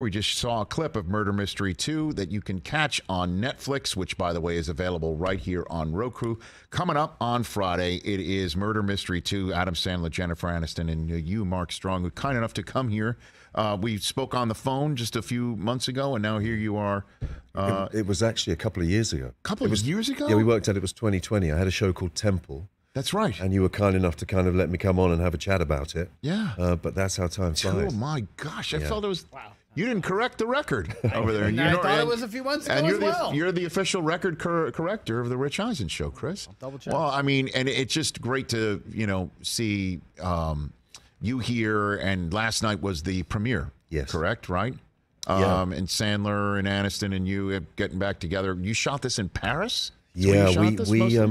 We just saw a clip of Murder Mystery 2 that you can catch on Netflix, which, by the way, is available right here on Roku. Coming up on Friday, it is Murder Mystery 2, Adam Sandler, Jennifer Aniston, and you, Mark Strong, who kind enough to come here. We spoke on the phone just a few months ago, and now here you are. It was actually a couple of years ago. Yeah, we worked out it was 2020. I had a show called Temple. That's right. And you were kind enough to kind of let me come on and have a chat about it. Yeah. But that's how time flies. Oh, my gosh. I felt it was... Wow. You didn't correct the record over there. You know, I thought it was a few months ago You're the official record corrector of The Rich Eisen Show, Chris. I'll double check. Well, I mean, and it's just great to, you know, see you here. And last night was the premiere. Yes. Correct, right? Yeah. And Sandler and Aniston and you getting back together. You shot this in Paris? Yeah, we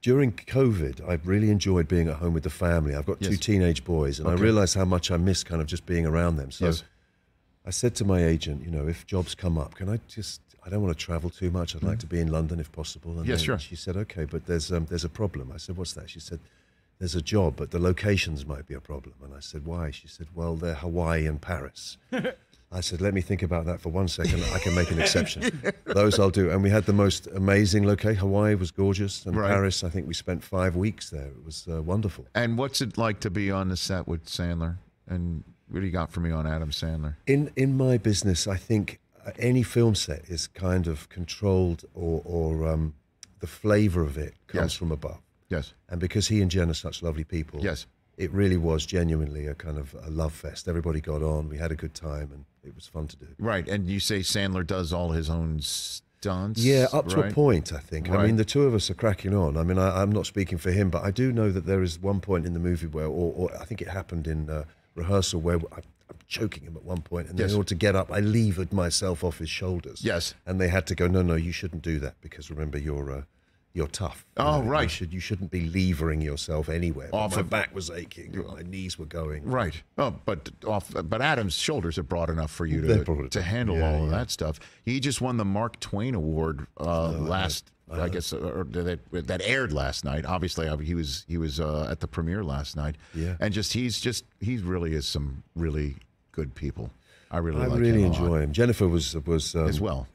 during COVID, I really enjoyed being at home with the family. I've got two teenage boys, and I realized how much I miss kind of just being around them. So I said to my agent, you know, if jobs come up, can I just, I don't want to travel too much. I'd like to be in London if possible. And then she said, okay, but there's a problem. I said, what's that? She said, there's a job, but the locations might be a problem. And I said, why? She said, well, they're Hawaii and Paris. I said, let me think about that for 1 second. I can make an exception. Those I'll do. And we had the most amazing location. Hawaii was gorgeous. And Paris, I think we spent 5 weeks there. It was wonderful. And what's it like to be on the set with Sandler? And what do you got for me on Adam Sandler? In my business, I think any film set is kind of controlled, or the flavor of it comes from above. Yes. And because he and Jen are such lovely people, it really was genuinely a kind of a love fest. Everybody got on, we had a good time, and it was fun to do. Right, and you say Sandler does all his own stunts? Yeah, up to a point, I think. I mean, the two of us are cracking on. I mean, I'm not speaking for him, but I do know that there is one point in the movie where, or I think it happened in... rehearsal where I'm choking him at one point, and in order to get up, I levered myself off his shoulders. Yes, and they had to go, no, no, you shouldn't do that because remember you're tough. Oh, right. You shouldn't be levering yourself anywhere. My back was aching, my knees were going. Right. Oh, but Adam's shoulders are broad enough for you to handle all of that stuff. He just won the Mark Twain Award I guess that aired last night. Obviously, he was at the premiere last night. Yeah, and he really is some really good people. I really enjoy him. Jennifer was as well.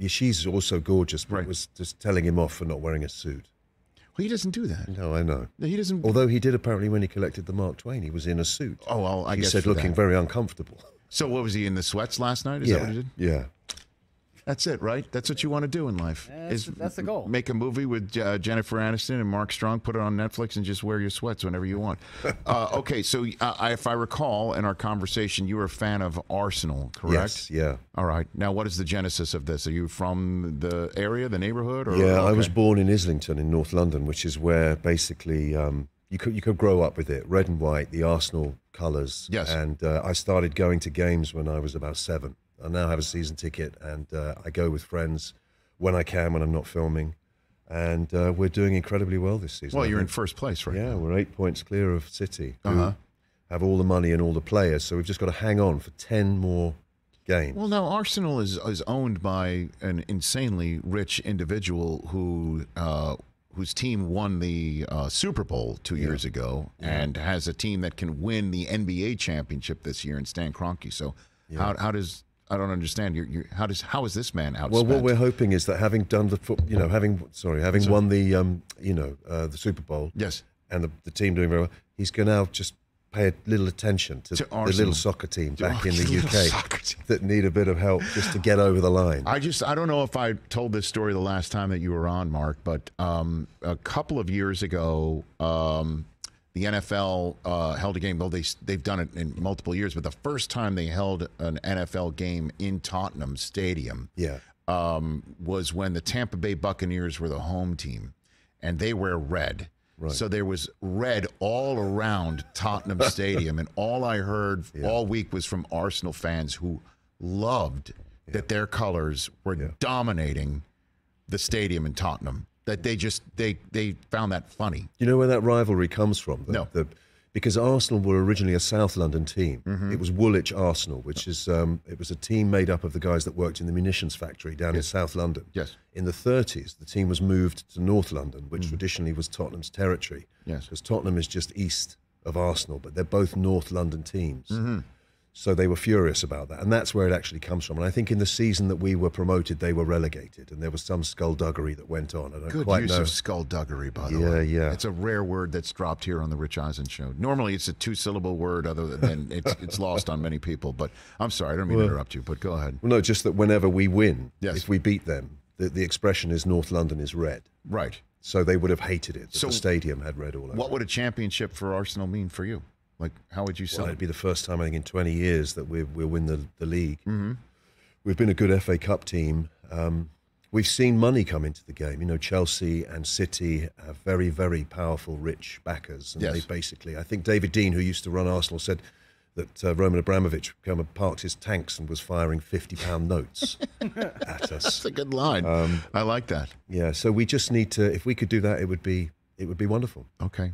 She's also gorgeous. But was just telling him off for not wearing a suit. Well, he doesn't do that. No, I know. No, he doesn't. Although he did apparently when he collected the Mark Twain, he was in a suit. Oh well, I guess he said looking very uncomfortable. So what was he in the sweats last night? Is that what he did? Yeah. That's it, right? That's what you want to do in life. That's the goal. Make a movie with Jennifer Aniston and Mark Strong, put it on Netflix, and just wear your sweats whenever you want. Okay, so if I recall in our conversation, you were a fan of Arsenal, correct? Yes, yeah. All right. Now, what is the genesis of this? Are you from the area, the neighborhood? Or, I was born in Islington in North London, which is where basically you could grow up with it. Red and white, the Arsenal colors. Yes. And I started going to games when I was about 7. I now have a season ticket, and I go with friends when I can, when I'm not filming. And we're doing incredibly well this season. Well, you're in first place right now. Yeah, we're 8 points clear of City, who have all the money and all the players, so we've just got to hang on for 10 more games. Well, now, Arsenal is owned by an insanely rich individual who... whose team won the Super Bowl 2 years ago and has a team that can win the NBA championship this year in Stan Kroenke. So how does... I don't understand. How is this man outspent? Well, what we're hoping is that having done the won the the Super Bowl, and the team doing very well, he's going to now just pay a little attention to the little soccer team back in the UK that need a bit of help just to get over the line. I don't know if I told this story the last time that you were on, Mark, but a couple of years ago. The NFL held a game, well, they've done it in multiple years, but the first time they held an NFL game in Tottenham Stadium was when the Tampa Bay Buccaneers were the home team, and they wear red. Right. So there was red all around Tottenham Stadium, and all I heard all week was from Arsenal fans who loved that their colors were dominating the stadium in Tottenham. That they found that funny. You know where that rivalry comes from? Because Arsenal were originally a South London team. It was Woolwich Arsenal, which is it was a team made up of the guys that worked in the munitions factory down in South London. Yes. In the 30s, the team was moved to North London, which traditionally was Tottenham's territory. Yes. Because Tottenham is just east of Arsenal, but they're both North London teams. So they were furious about that. And that's where it actually comes from. And I think in the season that we were promoted, they were relegated. And there was some skullduggery that went on. I don't quite know. Good use of skullduggery, by the way. Yeah, yeah. It's a rare word that's dropped here on The Rich Eisen Show. Normally, it's a two-syllable word, other than it's lost on many people. But I'm sorry, I don't mean to interrupt you, but go ahead. Well, no, just that whenever we win, if we beat them, the expression is North London is red. Right. So they would have hated it. So the stadium had red all over. What would a championship for Arsenal mean for you? Like, how would you sell it? It'd be the first time, I think, in 20 years that we'll win the league. Mm-hmm. We've been a good FA Cup team. We've seen money come into the game. You know, Chelsea and City are very, very powerful, rich backers. And they basically, I think David Dean, who used to run Arsenal, said that Roman Abramovich parked his tanks and was firing £50 notes at us. That's a good line. I like that. Yeah, so we just need to, if we could do that, it would be wonderful. Okay.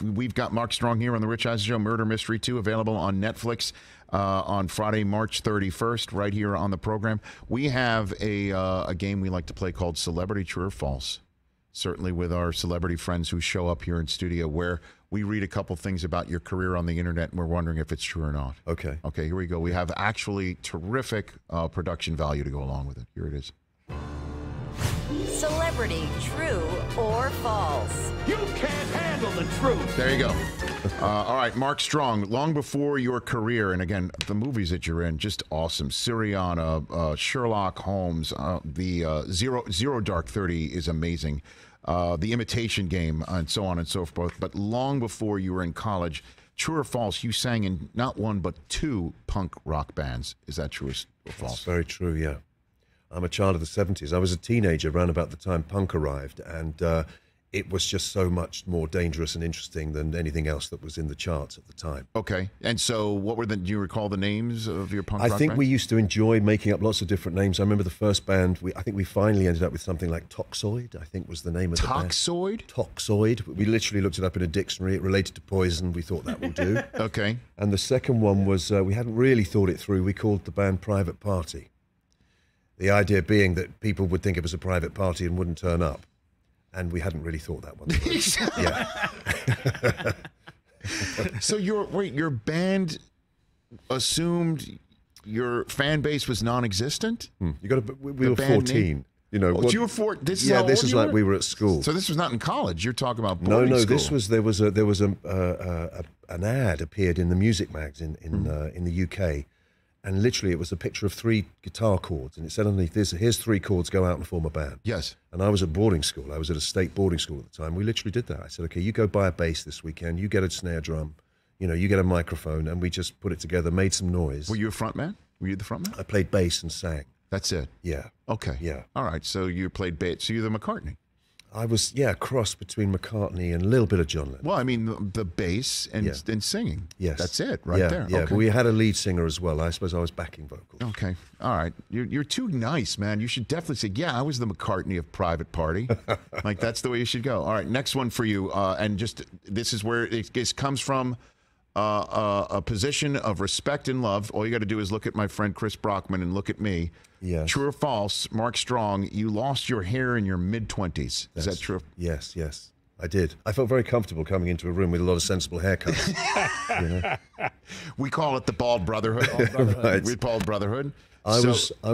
We've got Mark Strong here on The Rich Eisen Show, Murder Mystery 2, available on Netflix on Friday, March 31st, right here on the program. We have a game we like to play called Celebrity True or False, certainly with our celebrity friends who show up here in studio, where we read a couple things about your career on the internet, and we're wondering if it's true or not. Okay. Okay, here we go. We have actually terrific production value to go along with it. Here it is. Celebrity, true or false? You can't handle the truth. There you go. All right, Mark Strong, long before your career, and again, the movies that you're in, just awesome. Syriana, Sherlock Holmes, Zero Dark 30 is amazing. The Imitation Game, and so on and so forth. But long before you were in college, true or false, you sang in not one but two punk rock bands. Is that true or false? That's very true, yeah. I'm a child of the 70s. I was a teenager around about the time punk arrived, and it was just so much more dangerous and interesting than anything else that was in the charts at the time. Okay. And so what were do you recall the names of your punk rock band? I think we used to enjoy making up lots of different names. I remember the first band, I think we finally ended up with something like Toxoid, I think was the name of the band. Toxoid? Toxoid. We literally looked it up in a dictionary. It related to poison. We thought that will do. Okay. And the second one was, we hadn't really thought it through. We called the band Private Party. The idea being that people would think it was a private party and wouldn't turn up. And we hadn't really thought that one. Yeah. So your band assumed your fan base was non-existent? You got to, we were 14. Name? You know, you were 14. Yeah, this is like we were at school. So this was not in college. You're talking about boarding school. No, this was an ad appeared in the music mags in the UK. And literally, it was a picture of three guitar chords. And it said underneath, here's three chords, go out and form a band. Yes. And I was at boarding school. I was at a state boarding school at the time. We literally did that. I said, okay, you go buy a bass this weekend. You get a snare drum. You know, you get a microphone. And we just put it together, made some noise. Were you a front man? Were you the front man? I played bass and sang. That's it? Yeah. Okay. Yeah. All right. So you played bass. So you're the McCartney. I was, yeah, a cross between McCartney and a little bit of John Lennon. Well, I mean, the bass and singing. Yes. That's it, right there. Yeah, okay. But we had a lead singer as well. I suppose I was backing vocals. Okay. All right. You're too nice, man. You should definitely say, yeah, I was the McCartney of Private Party. Like, that's the way you should go. All right, next one for you. And just, this is where it comes from a position of respect and love. All you got to do is look at my friend Chris Brockman and look at me. Yes. True or false, Mark Strong, you lost your hair in your mid-20s. Is that true? Yes, yes, I did. I felt very comfortable coming into a room with a lot of sensible haircuts. You know? We call it the Bald Brotherhood. Bald Brotherhood. Right. We Bald Brotherhood. I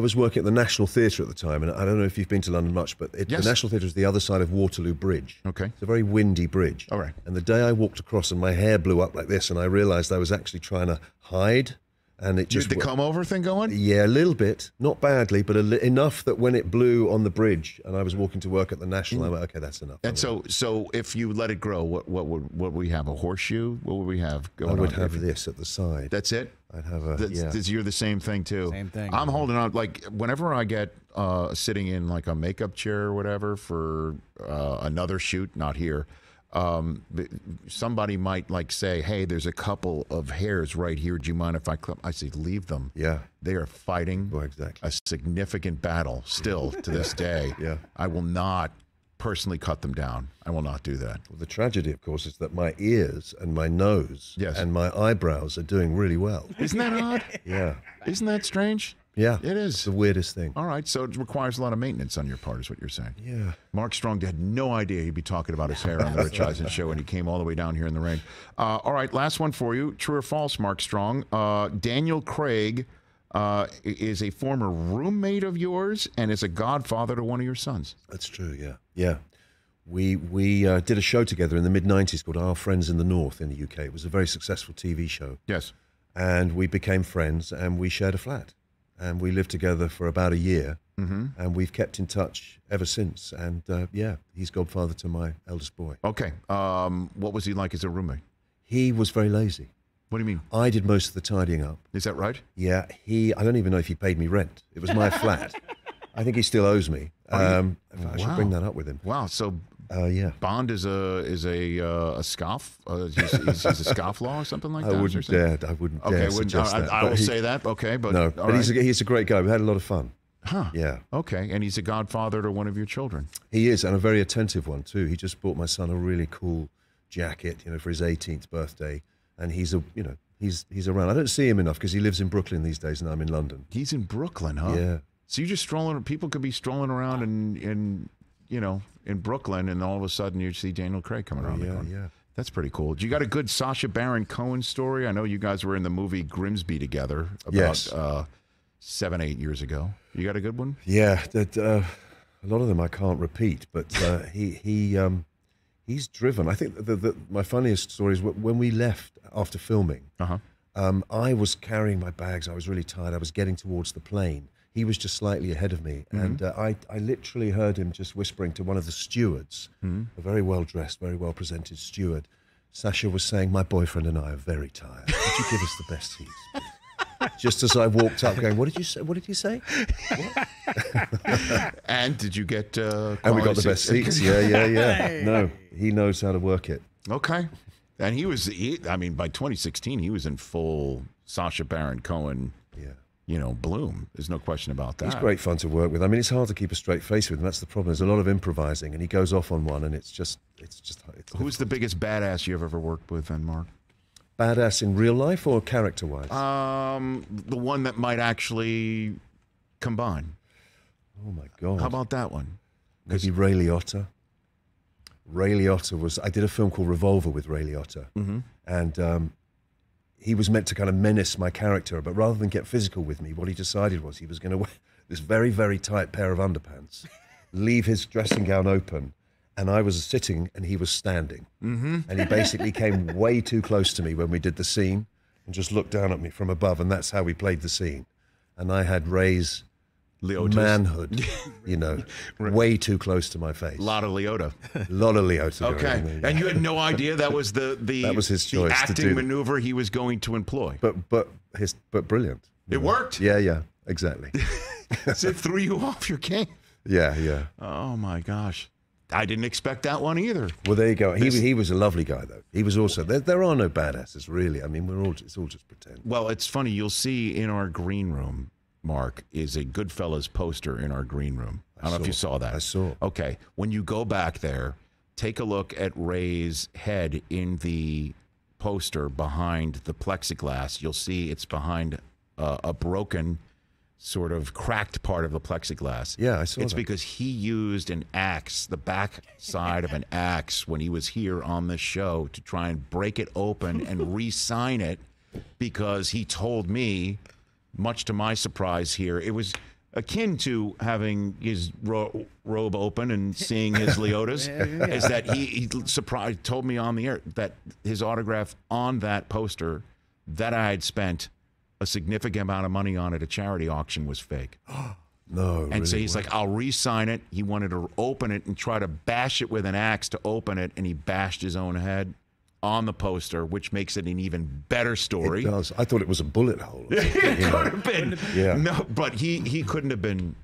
was working at the National Theatre at the time, and I don't know if you've been to London much, but the National Theatre is the other side of Waterloo Bridge. Okay. It's a very windy bridge. All right. And the day I walked across and my hair blew up like this, and I realised I was actually trying to hide. And it just the come over thing going? Yeah, a little bit. Not badly, but enough that when it blew on the bridge and I was walking to work at the National, I went, okay, that's enough. And so if you let it grow, what would we have? A horseshoe? What would we have going on? I would have this at the side. That's it? I'd have a, You're the same thing, too. Same thing. I'm holding on, like, whenever I get sitting in, like, a makeup chair or whatever for another shoot, not here, somebody might like say, hey, there's a couple of hairs right here, do you mind if I clip? I say, leave them. Yeah, they are fighting a significant battle still to this day. Yeah, I will not personally cut them down. I will not do that. Well, the tragedy, of course, is that my ears and my nose and my eyebrows are doing really well. Isn't that odd? Yeah, isn't that strange? Yeah. It is. It's the weirdest thing. All right. So it requires a lot of maintenance on your part is what you're saying. Yeah. Mark Strong had no idea he'd be talking about his hair on The Rich Eisen Show, and he came all the way down here in the ring. All right. Last one for you. True or false, Mark Strong. Daniel Craig is a former roommate of yours and is a godfather to one of your sons. That's true. Yeah. Yeah. We did a show together in the mid-90s called Our Friends in the North in the UK. It was a very successful TV show. Yes. And we became friends, and we shared a flat. And we lived together for about a year, and we've kept in touch ever since. And, yeah, he's godfather to my eldest boy. Okay. What was he like as a roommate? He was very lazy. What do you mean? I did most of the tidying up. Is that right? Yeah. I don't even know if he paid me rent. It was my flat. I think he still owes me. I should bring that up with him. Wow. So... yeah, Bond is a scoff. He's a scofflaw or something like that. I wouldn't. Okay, I will say that. Okay, but no. But he's a great guy. We had a lot of fun. Huh. Yeah. Okay, and he's a godfather to one of your children. He is, and a very attentive one too. He just bought my son a really cool jacket, you know, for his 18th birthday, and he's around. I don't see him enough because he lives in Brooklyn these days, and I'm in London. He's in Brooklyn, huh? Yeah. So you're just strolling. People could be strolling around and you know, in Brooklyn, and all of a sudden you see Daniel Craig coming around. Yeah, yeah. That's pretty cool. You got a good Sacha Baron Cohen story? I know you guys were in the movie Grimsby together about 7, 8 years ago. You got a good one? Yeah, a lot of them I can't repeat, but he's driven. I think my funniest story is when we left after filming, I was carrying my bags. I was really tired. I was getting towards the plane. He was just slightly ahead of me, and I literally heard him just whispering to one of the stewards, a very well-dressed, very well-presented steward. Sacha was saying, "My boyfriend and I are very tired. Could you give us the best seats, please?" Just as I walked up, going, "What did you say? What did he say?" What? And did you get? And we got the best seats. Yeah, yeah, yeah. No, he knows how to work it. Okay, and he was. I mean, by 2016, he was in full Sacha Baron Cohen. Yeah. You know, bloom. There's no question about that. He's great fun to work with. I mean, it's hard to keep a straight face with him. That's the problem. There's a lot of improvising, and he goes off on one, and it's just. Who's the biggest badass you've ever worked with, then, Mark? Badass in real life or character-wise? The one that might actually combine. Oh my God! How about that one? Maybe Ray Liotta. Ray Liotta was. I did a film called Revolver with Ray Liotta, and. He was meant to kind of menace my character, but rather than get physical with me, what he decided was he was going to wear this very, very tight pair of underpants, leave his dressing gown open, and I was sitting and he was standing. And he basically came way too close to me when we did the scene and just looked down at me from above, and that's how we played the scene. And I had Ray's manhood, you know, way too close to my face. A lot of Liotta. A lot of Liotta. Okay, there, yeah. And you had no idea that was the acting maneuver he was going to employ. But brilliant. It worked. Yeah, yeah, exactly. So it threw you off your game. Yeah, yeah. Oh my gosh, I didn't expect that one either. Well, there you go. He was a lovely guy though. He was also there are no badasses really. I mean, it's all just pretend. Well, it's funny. You'll see in our green room. Mark, is a Goodfellas poster in our green room. I don't know if you saw that. I saw. Okay. When you go back there, take a look at Ray's head in the poster behind the plexiglass. You'll see it's behind a broken, sort of cracked part of the plexiglass. Yeah, I saw that. It's because he used an axe, the back side of an axe, when he was here on the show to try and break it open and re-sign it because he told me... Much to my surprise here, it was akin to having his robe open and seeing his Leotas, is that he told me on the air that his autograph on that poster that I had spent a significant amount of money on at a charity auction was fake. No, and really so he's like, I'll re-sign it. He wanted to open it and try to bash it with an axe to open it, and he bashed his own head on the poster, which makes it an even better story. It does. I thought it was a bullet hole. It could have been. Yeah. No, but he couldn't have been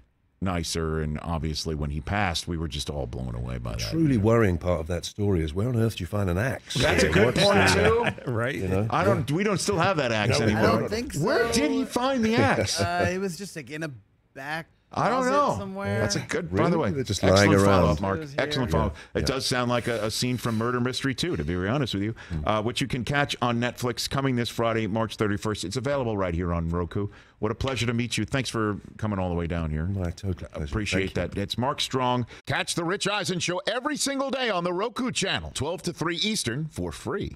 nicer, and obviously when he passed, we were just all blown away by that. Truly worrying part of that story is where on earth do you find an axe? That's a good point too, right? You know? We don't still have that axe anymore. I don't think so. Where did he find the axe? It was just like in a back I don't know. Somewhere? That's a good, really? By the way, just excellent follow-up, Mark. Excellent follow-up. Yeah. It does sound like a scene from Murder Mystery 2, to be very honest with you, which you can catch on Netflix coming this Friday, March 31st. It's available right here on Roku. What a pleasure to meet you. Thanks for coming all the way down here. My total pleasure. Appreciate that. It's Mark Strong. Catch The Rich Eisen Show every single day on the Roku channel, 12 to 3 Eastern, for free.